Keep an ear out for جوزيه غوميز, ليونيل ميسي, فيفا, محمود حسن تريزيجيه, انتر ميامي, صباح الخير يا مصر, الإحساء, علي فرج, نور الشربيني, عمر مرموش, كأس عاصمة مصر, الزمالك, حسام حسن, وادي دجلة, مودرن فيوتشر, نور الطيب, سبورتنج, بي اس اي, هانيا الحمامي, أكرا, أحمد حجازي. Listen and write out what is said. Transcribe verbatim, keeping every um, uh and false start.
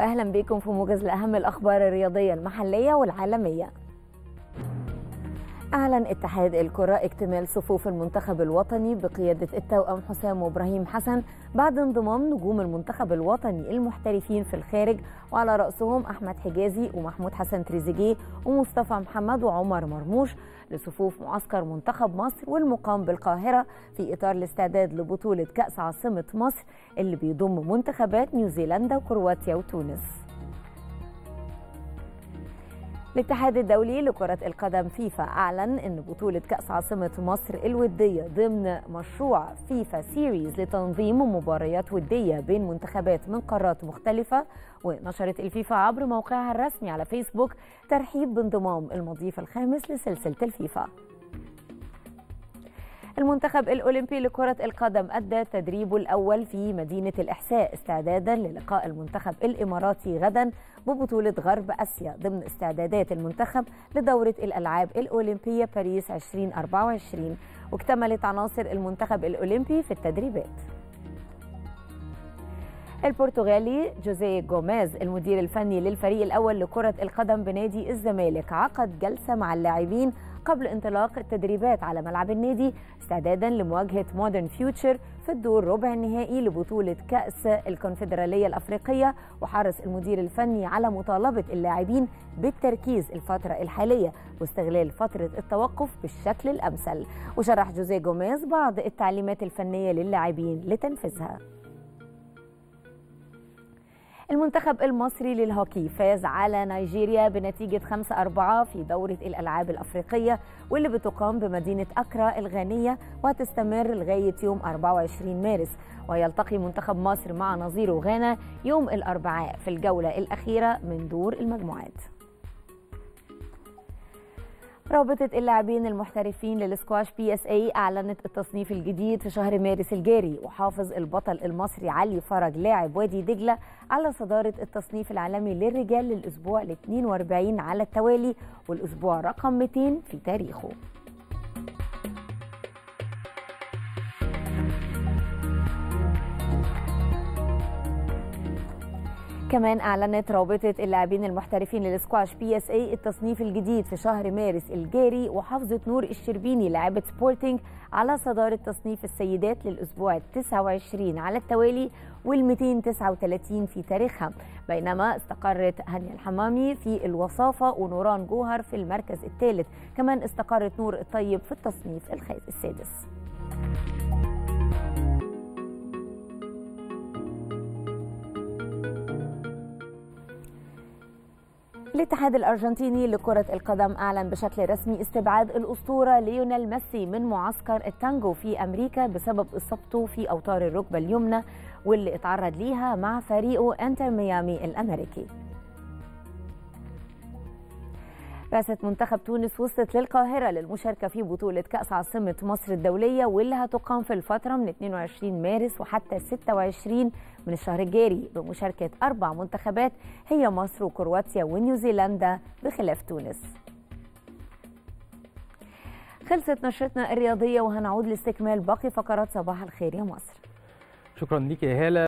فأهلا بكم في موجز لأهم الأخبار الرياضية المحلية والعالمية. أعلن اتحاد الكرة اكتمال صفوف المنتخب الوطني بقيادة التوأم حسام وإبراهيم حسن بعد انضمام نجوم المنتخب الوطني المحترفين في الخارج، وعلى رأسهم أحمد حجازي ومحمود حسن تريزيجيه ومصطفى محمد وعمر مرموش لصفوف معسكر منتخب مصر والمقام بالقاهرة في إطار الاستعداد لبطولة كأس عاصمة مصر اللي بيضم منتخبات نيوزيلندا وكرواتيا وتونس. الاتحاد الدولي لكرة القدم فيفا أعلن أن بطولة كأس عاصمة مصر الودية ضمن مشروع فيفا سيريز لتنظيم مباريات ودية بين منتخبات من قارات مختلفة، ونشرت الفيفا عبر موقعها الرسمي على فيسبوك ترحيب بانضمام المضيف الخامس لسلسلة الفيفا. المنتخب الأولمبي لكرة القدم أدى تدريبه الأول في مدينة الإحساء استعدادا للقاء المنتخب الإماراتي غدا ببطولة غرب آسيا ضمن استعدادات المنتخب لدورة الألعاب الأولمبية باريس ألفين وأربعة وعشرين، واكتملت عناصر المنتخب الأولمبي في التدريبات. البرتغالي جوزيه غوميز المدير الفني للفريق الأول لكرة القدم بنادي الزمالك عقد جلسة مع اللاعبين قبل انطلاق التدريبات على ملعب النادي استعدادا لمواجهة مودرن فيوتشر في الدور ربع النهائي لبطولة كأس الكونفدرالية الأفريقية، وحرص المدير الفني على مطالبة اللاعبين بالتركيز الفترة الحالية واستغلال فترة التوقف بالشكل الأمثل، وشرح جوزيه غوميز بعض التعليمات الفنية للاعبين لتنفيذها. المنتخب المصري للهوكي فاز على نيجيريا بنتيجة خمسة أربعة في دورة الألعاب الأفريقية واللي بتقام بمدينة أكرا الغانية وهتستمر لغاية يوم أربعة وعشرين مارس، ويلتقي منتخب مصر مع نظيره غانا يوم الأربعاء في الجولة الأخيرة من دور المجموعات. رابطة اللاعبين المحترفين للسكواش بي اس اي أعلنت التصنيف الجديد في شهر مارس الجاري، وحافظ البطل المصري علي فرج لاعب وادي دجلة على صدارة التصنيف العالمي للرجال للأسبوع ال اثنين وأربعين على التوالي والأسبوع رقم مئتين في تاريخه. كمان أعلنت رابطة اللاعبين المحترفين للسكواش بي اس اي التصنيف الجديد في شهر مارس الجاري، وحافظت نور الشربيني لاعبة سبورتنج على صدارة تصنيف السيدات للأسبوع التاسع والعشرين على التوالي والمئتين وتسعة وثلاثين في تاريخها، بينما استقرت هانيا الحمامي في الوصافة ونوران جوهر في المركز الثالث، كمان استقرت نور الطيب في التصنيف السادس. الاتحاد الأرجنتيني لكرة القدم أعلن بشكل رسمي استبعاد الأسطورة ليونيل ميسي من معسكر التانجو في أمريكا بسبب إصابته في أوتار الركبة اليمنى واللي اتعرض ليها مع فريقه انتر ميامي الأمريكي. بعثة منتخب تونس وصلت للقاهرة للمشاركة في بطولة كأس عاصمة مصر الدولية واللي هتقام في الفترة من اثنين وعشرين مارس وحتى ستة وعشرين من الشهر الجاري بمشاركة أربع منتخبات هي مصر وكرواتيا ونيوزيلندا بخلاف تونس. خلصت نشرتنا الرياضية وهنعود لاستكمال باقي فقرات صباح الخير يا مصر. شكرا ليك يا هالة.